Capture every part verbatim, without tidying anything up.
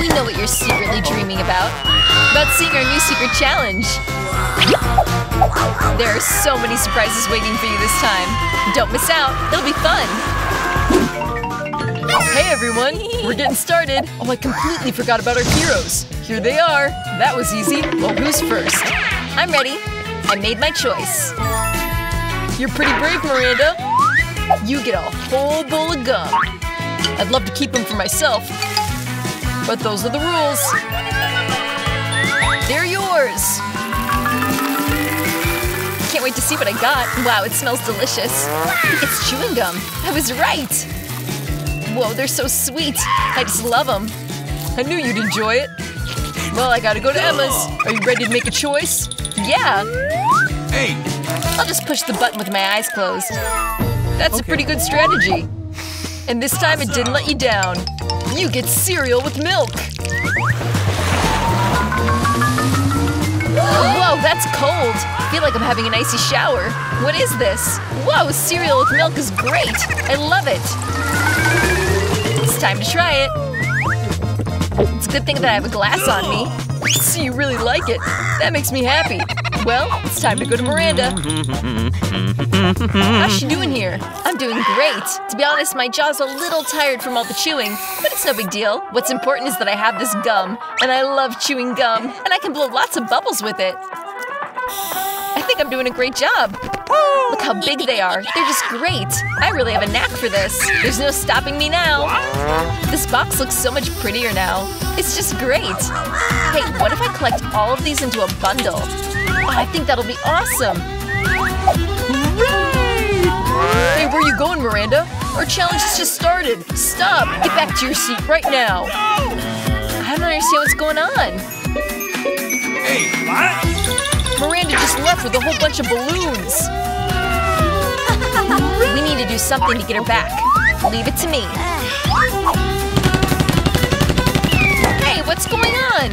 We know what you're secretly dreaming about. About seeing our new secret challenge. There are so many surprises waiting for you this time. Don't miss out. It'll be fun. Hey everyone, we're getting started. Oh, I completely forgot about our heroes. Here they are. That was easy. Well, who's first? I'm ready. I made my choice. You're pretty brave, Miranda. You get a whole bowl of gum. I'd love to keep them for myself, but those are the rules. They're yours. Can't wait to see what I got. Wow, it smells delicious. It's chewing gum. I was right. Whoa, they're so sweet. I just love them. I knew you'd enjoy it. Well, I gotta go to Emma's. Are you ready to make a choice? Yeah. Hey. I'll just push the button with my eyes closed. That's okay. A pretty good strategy. And this time it didn't let you down. You get cereal with milk. Whoa, that's cold. I feel like I'm having an icy shower. What is this? Whoa, cereal with milk is great. I love it. It's time to try it. It's a good thing that I have a glass on me. See, you really like it. That makes me happy. Well, it's time to go to Miranda. How's she doing here? I'm doing great. To be honest, my jaw's a little tired from all the chewing, but it's no big deal. What's important is that I have this gum, and I love chewing gum, and I can blow lots of bubbles with it. I think I'm doing a great job. Look how big they are. They're just great. I really have a knack for this. There's no stopping me now. This box looks so much prettier now. It's just great. Hey, what if I collect all of these into a bundle? Oh, I think that'll be awesome. Hooray! Hey, where are you going, Miranda? Our challenge has just started. Stop. Get back to your seat right now. I don't understand what's going on. Hey, what? Miranda just left with a whole bunch of balloons. We need to do something to get her back. Leave it to me. Hey, what's going on?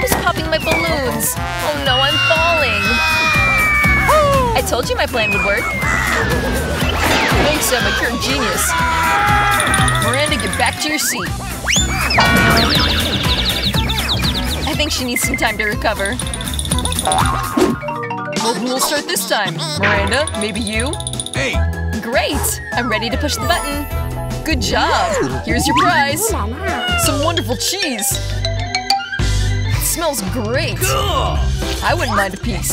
Who's popping my balloons? Oh no, I'm falling. I told you my plan would work. Thanks, Emma, you're a genius. Miranda, get back to your seat. I think she needs some time to recover. Well, who will start this time? Miranda, maybe you? Hey! Great! I'm ready to push the button. Good job! Here's your prize. Some wonderful cheese. It smells great. I wouldn't mind a piece.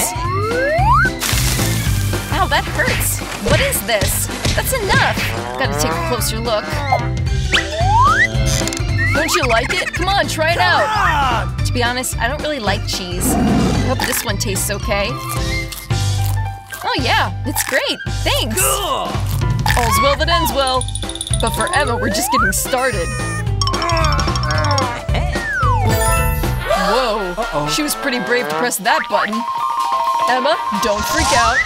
Ow, that hurts. What is this? That's enough. Gotta take a closer look. Don't you like it? Come on, try it out. To be honest, I don't really like cheese. I hope this one tastes okay. Oh yeah, it's great. Thanks. Cool. All's well that ends well. But for Emma, we're just getting started. Whoa. Uh-oh. She was pretty brave to press that button. Emma, don't freak out.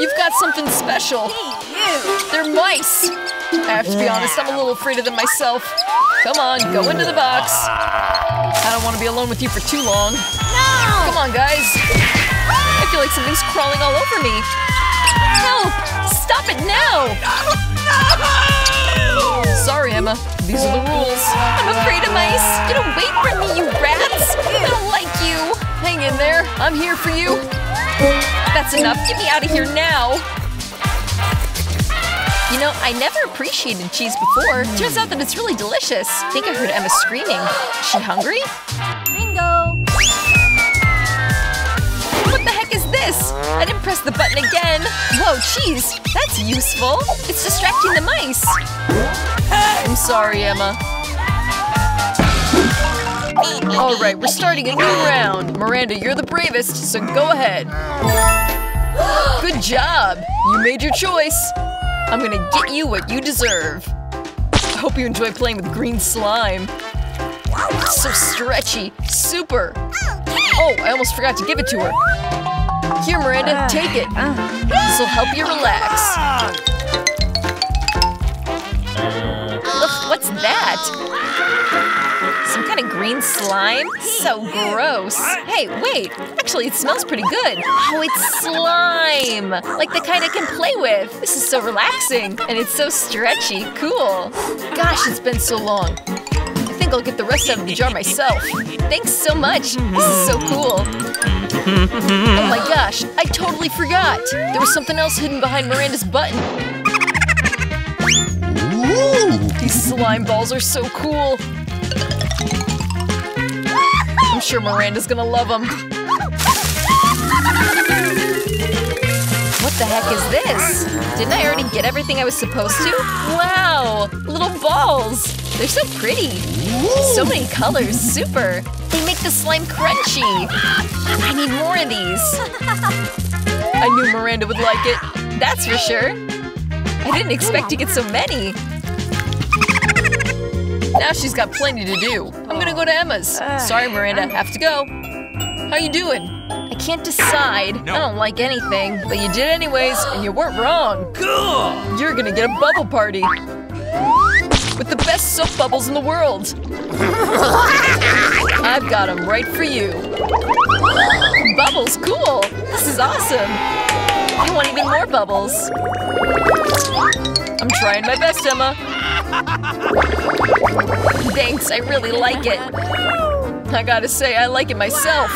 You've got something special. They're mice. I have to be honest, I'm a little afraid of them myself. Come on, go into the box. I don't want to be alone with you for too long. No. Come on, guys. I feel like something's crawling all over me. Help! Stop it now! No! No! Sorry, Emma. These are the rules. I'm afraid of mice. Get away from me, you rats! I don't like you. Hang in there. I'm here for you. That's enough. Get me out of here now. You know, I never appreciated cheese before. Turns out that it's really delicious. I think I heard Emma screaming. Is she hungry? Bingo! This! I didn't press the button again! Whoa, cheese! That's useful! It's distracting the mice! I'm sorry, Emma. Alright, we're starting a new round! Miranda, you're the bravest, so go ahead! Good job! You made your choice! I'm gonna get you what you deserve! I hope you enjoy playing with green slime! It's so stretchy! Super! Oh, I almost forgot to give it to her! Here, Miranda, take it. This will help you relax. Look, what's that? Some kind of green slime? So gross. Hey, wait. Actually, it smells pretty good. Oh, it's slime. Like the kind I can play with. This is so relaxing. And it's so stretchy. Cool. Gosh, it's been so long. think I'll get the rest out of the jar myself. Thanks so much. This is so cool. Oh my gosh, I totally forgot. There was something else hidden behind Miranda's button. These slime balls are so cool. I'm sure Miranda's gonna love them. What the heck is this? Didn't I already get everything I was supposed to? Wow! Little balls! They're so pretty! So many colors! Super! They make the slime crunchy! I need more of these! I knew Miranda would like it! That's for sure! I didn't expect to get so many! Now she's got plenty to do. I'm gonna go to Emma's. Sorry, Miranda. Have to go. How you doing? I can't decide. No. I don't like anything. But you did anyways, and you weren't wrong. Cool. You're gonna get a bubble party. With the best soap bubbles in the world. I've got them right for you. Bubbles, cool. This is awesome. I want even more bubbles. I'm trying my best, Emma. Thanks, I really like it. I gotta say, I like it myself.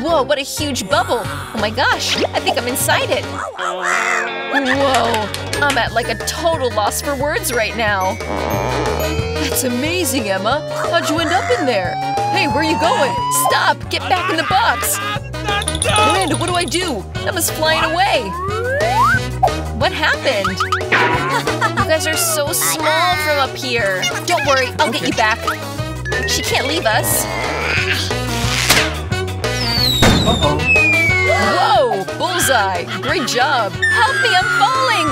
Whoa, what a huge bubble. Oh my gosh, I think I'm inside it. Whoa, I'm at like a total loss for words right now. That's amazing, Emma. How'd you end up in there? Hey, where are you going? Stop, get back in the box. Miranda, what do I do? Emma's flying away. What happened? You guys are so small from up here. Don't worry, I'll get you back. She can't leave us. Uh-oh. Whoa! Bullseye! Great job! Help me, I'm falling!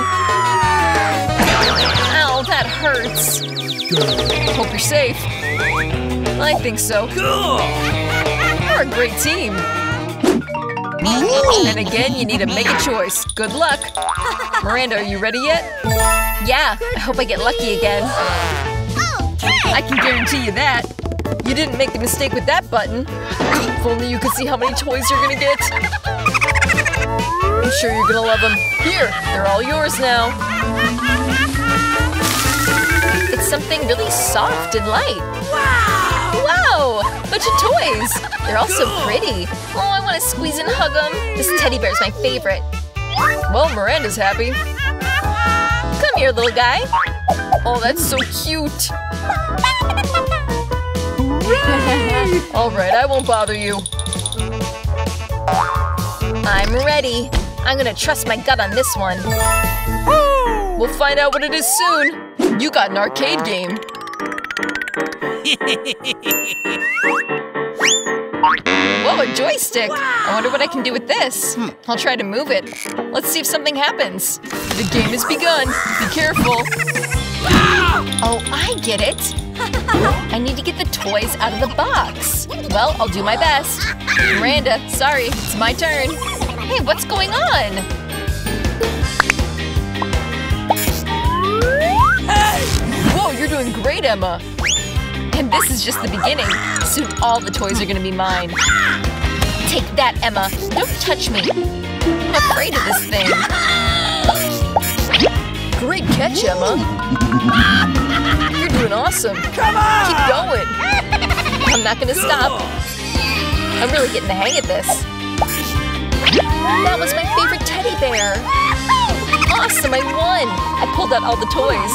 Ow, that hurts. Hope you're safe. I think so. We're a great team. And again, you need to make a choice. Good luck. Miranda, are you ready yet? Yeah, I hope I get lucky again. I can guarantee you that. You didn't make the mistake with that button. If only you could see how many toys you're gonna get. I'm sure you're gonna love them. Here, they're all yours now. It's something really soft and light. Wow! Wow! Bunch of toys. They're all so pretty. Oh, I want to squeeze and hug them. This teddy bear's my favorite. Well, Miranda's happy. Come here, little guy. Oh, that's so cute. All right, I won't bother you. I'm ready. I'm gonna trust my gut on this one. We'll find out what it is soon. You got an arcade game. Whoa, a joystick! Wow. I wonder what I can do with this. I'll try to move it. Let's see if something happens. The game has begun. Be careful. Wow. Oh, I get it. I need to get the toys out of the box. Well, I'll do my best. Miranda, sorry, it's my turn. Hey, what's going on? Hey. Whoa, you're doing great, Emma. And this is just the beginning. Soon all the toys are gonna be mine. Take that, Emma. Don't touch me. I'm afraid of this thing. Great catch, Emma. You're doing awesome. Come on! Keep going. I'm not gonna stop. I'm really getting the hang of this. That was my favorite teddy bear. Awesome, I won. I pulled out all the toys.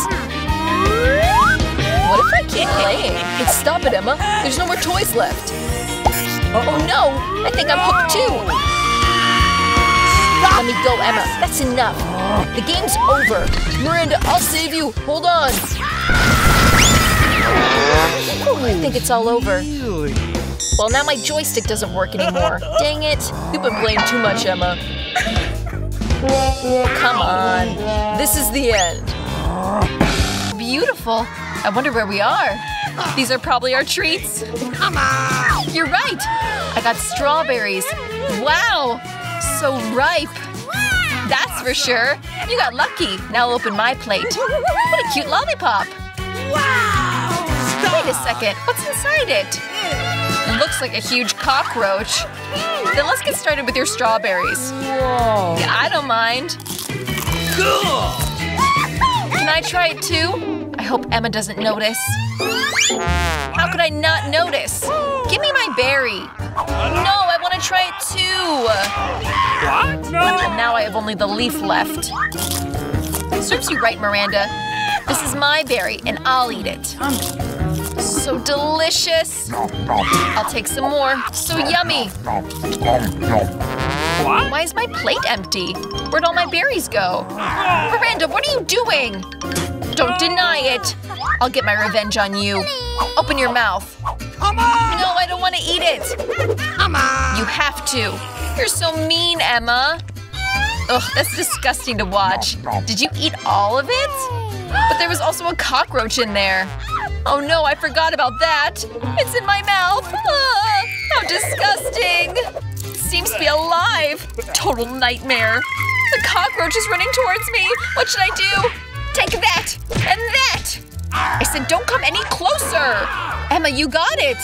What if I keep playing? Hey, stop it, Emma. There's no more toys left. Oh no! I think I'm hooked too! Let me go, Emma. That's enough. The game's over. Miranda, I'll save you. Hold on. Oh, I think it's all over. Well, now my joystick doesn't work anymore. Dang it. You've been playing too much, Emma. Come on. This is the end. Beautiful. I wonder where we are. These are probably our treats. You're right. I got strawberries. Wow. So ripe. That's for sure. You got lucky. Now I'll open my plate. What a cute lollipop. Wow. Wait a second. What's inside it? It looks like a huge cockroach. Then let's get started with your strawberries. Whoa. Yeah, I don't mind. Cool. Can I try it too? I hope Emma doesn't notice. How could I not notice? Give me my berry. No, I want to try it too. What? No. Now I have only the leaf left. Serves you right, Miranda. This is my berry, and I'll eat it. So delicious. I'll take some more. So yummy. What? Why is my plate empty? Where'd all my berries go? Miranda, what are you doing? Don't deny it. I'll get my revenge on you. Open your mouth. Come on. No, I don't want to eat it. Come on. You have to. You're so mean, Emma. Ugh, that's disgusting to watch. Did you eat all of it? But there was also a cockroach in there. Oh no, I forgot about that. It's in my mouth. Ah, how disgusting. It seems to be alive. Total nightmare. The cockroach is running towards me. What should I do? Take that and that. I said don't come any closer. Emma, you got it.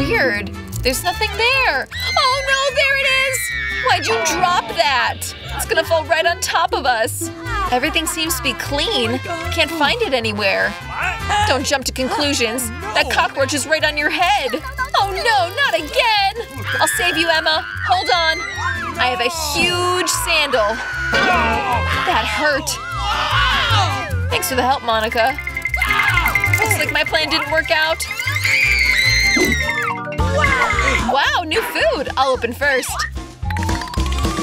Weird. There's nothing there. Oh no, there it is. Why'd you drop that? It's gonna fall right on top of us. Everything seems to be clean. Can't find it anywhere. Don't jump to conclusions. That cockroach is right on your head. Oh no, not again. I'll save you, Emma. Hold on. I have a huge sandal. That hurt. Thanks for the help, Monica. Looks like my plan didn't work out. Wow, new food. I'll open first.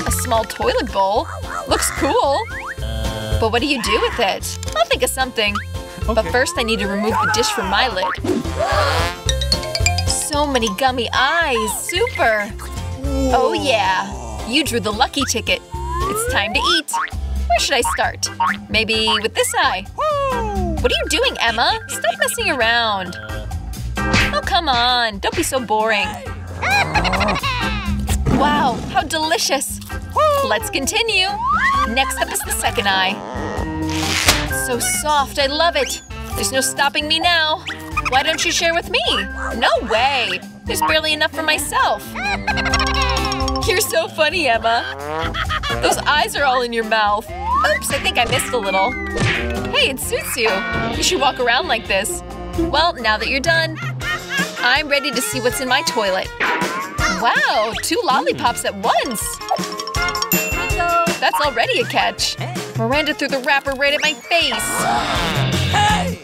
A small toilet bowl. Looks cool. But what do you do with it? I'll think of something. Okay. But first I need to remove the dish from my lid. So many gummy eyes. Super. Oh yeah. You drew the lucky ticket. It's time to eat. Where should I start? Maybe with this eye. What are you doing, Emma? Stop messing around. Oh, come on. Don't be so boring. Wow, how delicious. Let's continue. Next up is the second eye. So soft, I love it. There's no stopping me now. Why don't you share with me? No way. There's barely enough for myself. You're so funny, Emma. Those eyes are all in your mouth. Oops, I think I missed a little. Hey, it suits you. You should walk around like this. Well, now that you're done, I'm ready to see what's in my toilet. Wow, two lollipops at once. That's already a catch. Miranda threw the wrapper right at my face. I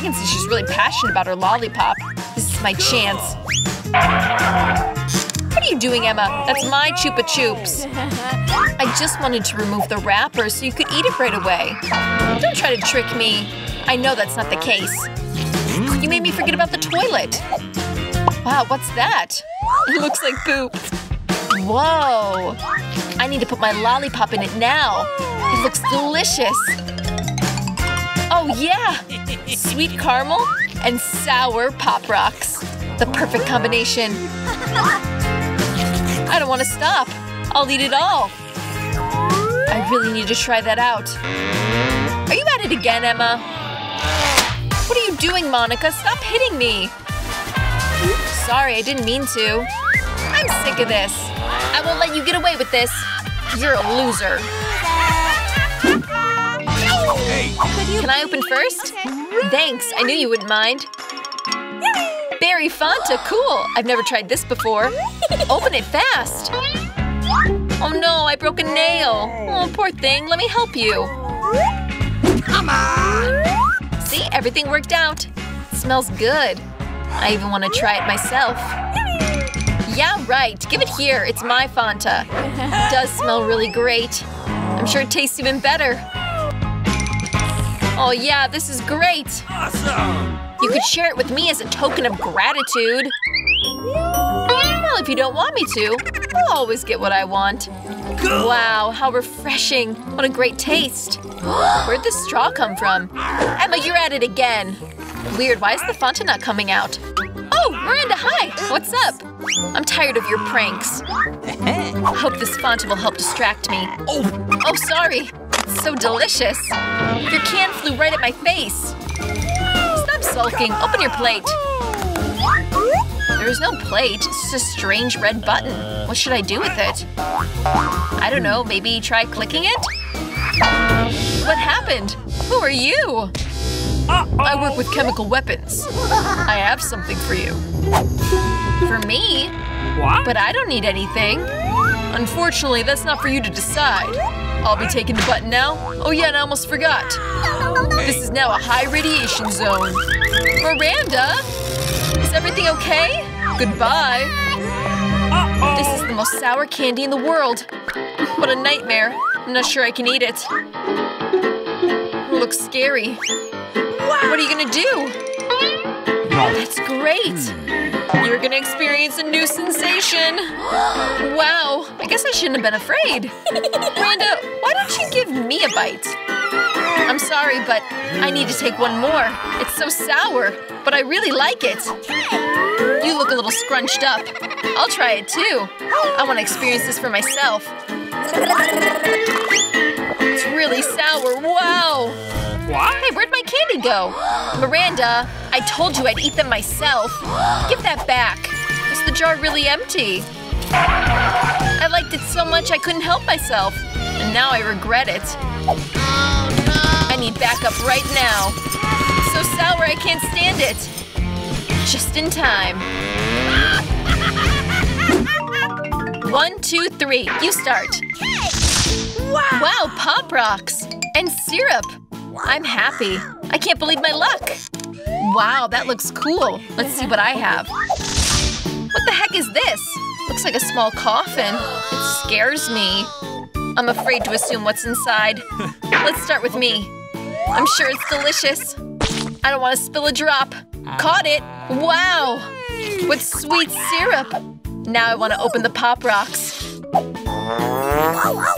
can see she's really passionate about her lollipop. This is my chance. What are you doing, Emma? That's my Chupa Chups. I just wanted to remove the wrapper so you could eat it right away. Don't try to trick me. I know that's not the case. You made me forget about the toilet. Wow, what's that? It looks like poop. Whoa! I need to put my lollipop in it now. It looks delicious. Oh yeah! Sweet caramel and sour Pop Rocks. The perfect combination. I don't want to stop. I'll eat it all. I really need to try that out. Are you at it again, Emma? What are you doing, Monica? Stop hitting me. Sorry, I didn't mean to. I'm sick of this. I won't let you get away with this. You're a loser. Can I open first? Thanks, I knew you wouldn't mind. Berry Fanta, cool. I've never tried this before. Open it fast. Oh no, I broke a nail. Oh, poor thing, let me help you. Come on. See, everything worked out. It smells good. I even want to try it myself. Yeah, right. Give it here. It's my Fanta. It does smell really great. I'm sure it tastes even better. Oh yeah, this is great. Awesome. You could share it with me as a token of gratitude. Well, if you don't want me to, I'll always get what I want. Wow, how refreshing. What a great taste. Where'd this straw come from? Emma, you're at it again. Weird, why is the Fanta not coming out? Oh, Miranda, hi! What's up? I'm tired of your pranks. Hope this Fanta will help distract me. Oh, oh, sorry. It's so delicious. Your can flew right at my face. Stop sulking. Open your plate. There's no plate. It's just a strange red button. What should I do with it? I don't know. Maybe try clicking it? What happened? Who are you? Uh-oh. I work with chemical weapons. I have something for you. For me? What? But I don't need anything. Unfortunately, that's not for you to decide. I'll be taking the button now. Oh yeah, and I almost forgot. This is now a high radiation zone. Miranda? Is everything okay? Goodbye. Uh-oh. This is the most sour candy in the world. What a nightmare. I'm not sure I can eat it. It looks scary. What are you gonna do? That's great. You're gonna experience a new sensation. Wow, I guess I shouldn't have been afraid. Miranda, why don't you give me a bite? I'm sorry, but I need to take one more. It's so sour, but I really like it. You look a little scrunched up. I'll try it too. I want to experience this for myself. It's really sour. Wow! What? Hey, where'd my candy go? Miranda, I told you I'd eat them myself. Give that back. Is the jar really empty? I liked it so much I couldn't help myself. And now I regret it. Oh, no. I need backup right now. It's so sour I can't stand it. Just in time. One, two, three. You start. Wow. Wow, Pop Rocks! And syrup! I'm happy. I can't believe my luck! Wow, that looks cool. Let's see what I have. What the heck is this? Looks like a small coffin. It scares me. I'm afraid to assume what's inside. Let's start with me. I'm sure it's delicious. I don't want to spill a drop. Caught it! Wow! With sweet syrup! Now I want to open the Pop Rocks.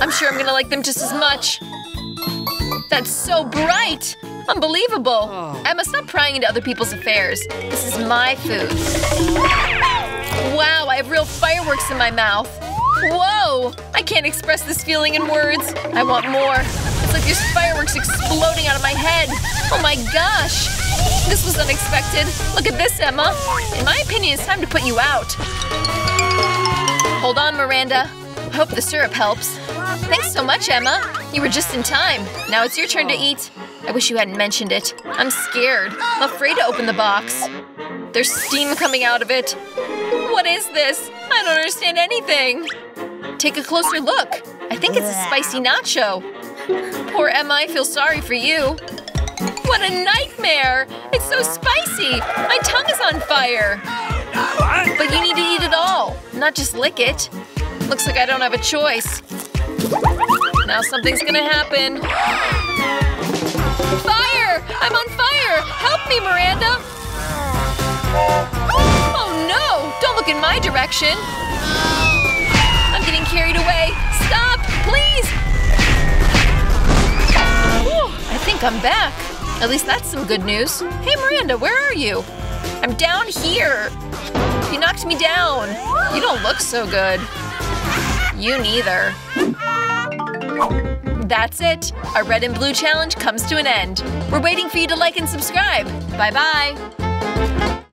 I'm sure I'm gonna like them just as much. That's so bright! Unbelievable! I must stop prying into other people's affairs. This is my food. Wow, I have real fireworks in my mouth. Whoa! I can't express this feeling in words. I want more. It's like there's fireworks exploding out of my head. Oh my gosh! This was unexpected. Look at this, Emma. In my opinion, it's time to put you out. Hold on, Miranda. I hope the syrup helps. Thanks so much, Emma. You were just in time. Now it's your turn to eat. I wish you hadn't mentioned it. I'm scared. I'm afraid to open the box. There's steam coming out of it. What is this? I don't understand anything. Take a closer look. I think it's a spicy nacho. Poor Emma, I feel sorry for you. What a nightmare! It's so spicy! My tongue is on fire! But you need to eat it all, not just lick it. Looks like I don't have a choice. Now something's gonna happen. Fire! I'm on fire! Help me, Miranda! Oh no! Don't look in my direction! I'm getting carried away! Stop! Please! Whew, I think I'm back. At least that's some good news. Hey, Miranda, where are you? I'm down here. You knocked me down. You don't look so good. You neither. That's it. Our red and blue challenge comes to an end. We're waiting for you to like and subscribe. Bye-bye.